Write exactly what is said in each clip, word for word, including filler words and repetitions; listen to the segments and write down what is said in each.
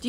Do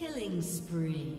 Killing spree.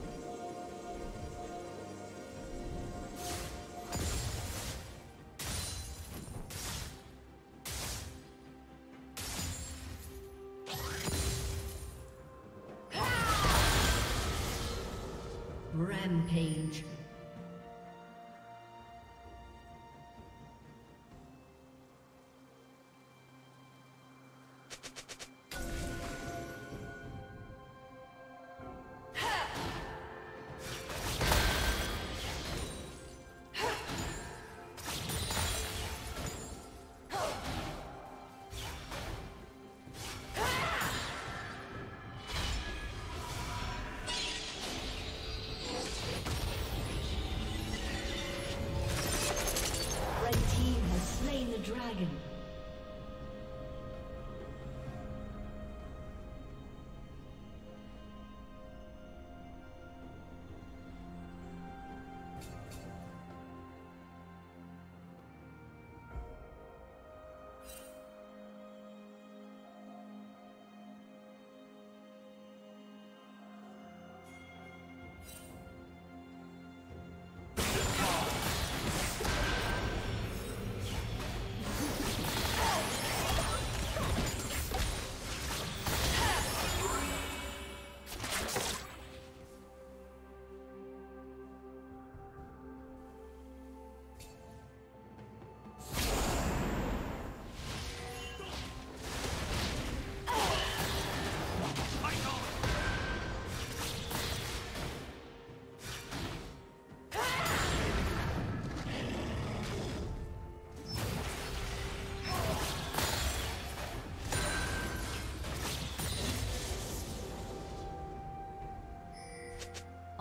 Rampage. Dragon.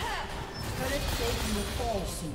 Current state will fall soon.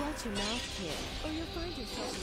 Watch your mouth, kid, or you'll find yourself.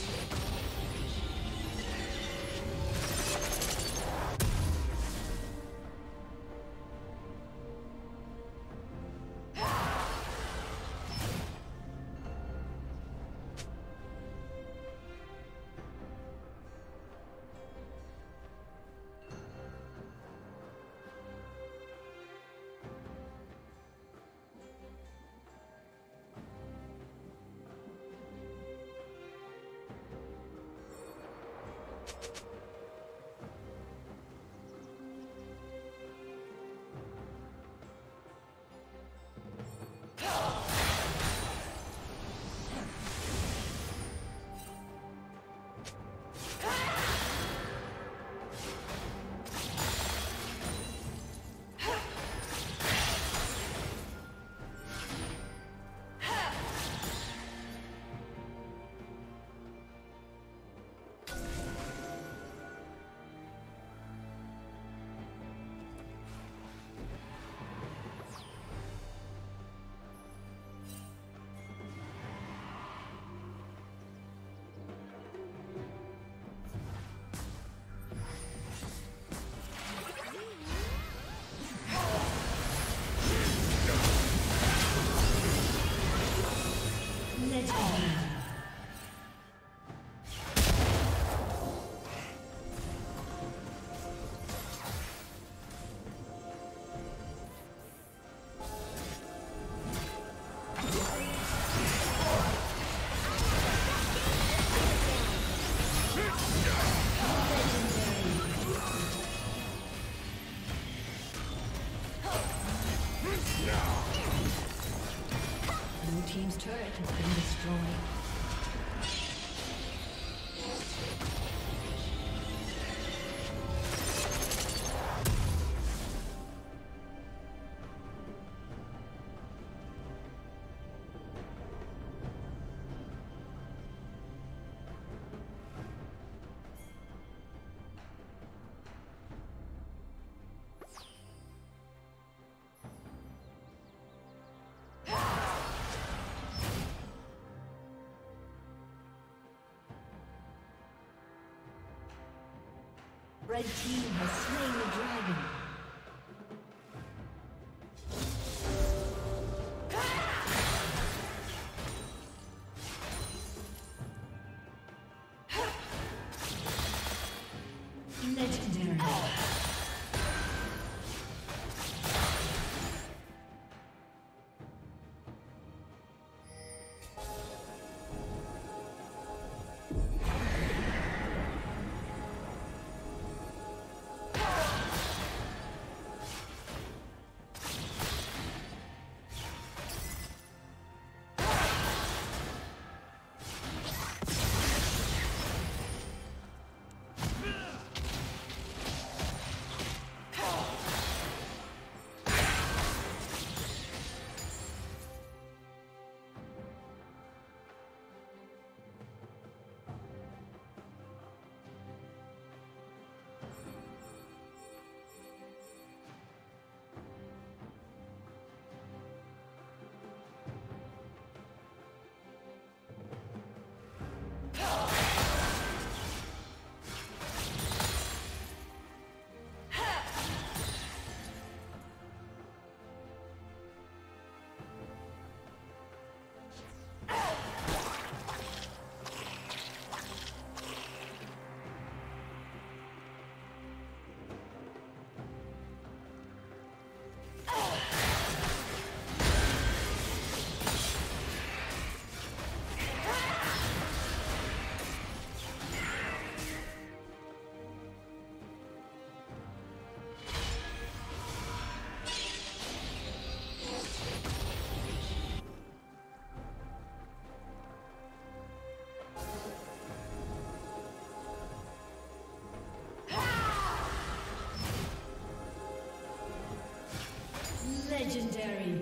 Red team has slain the dragon. Legendary.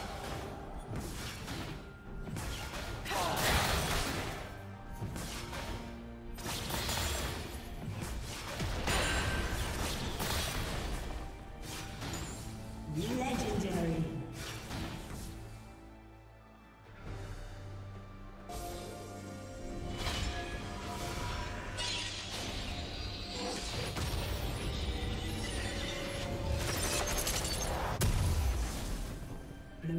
Legendary. Blue Team's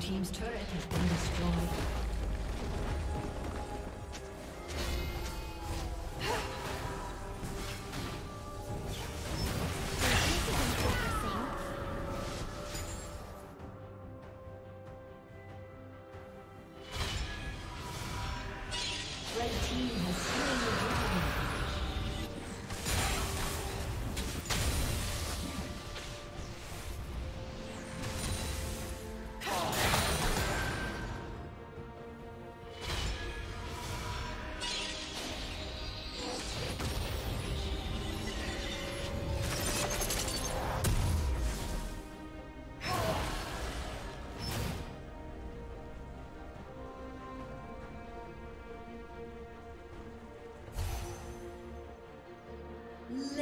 Team's turret has been destroyed.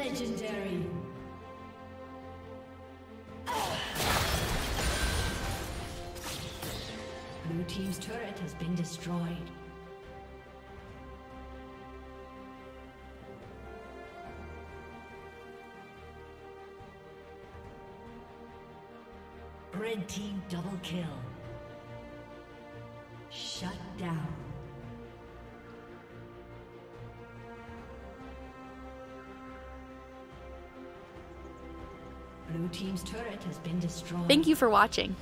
Legendary. Blue Team's turret has been destroyed. Red Team double kill. Shut down. Blue Team's turret has been destroyed. Thank you for watching.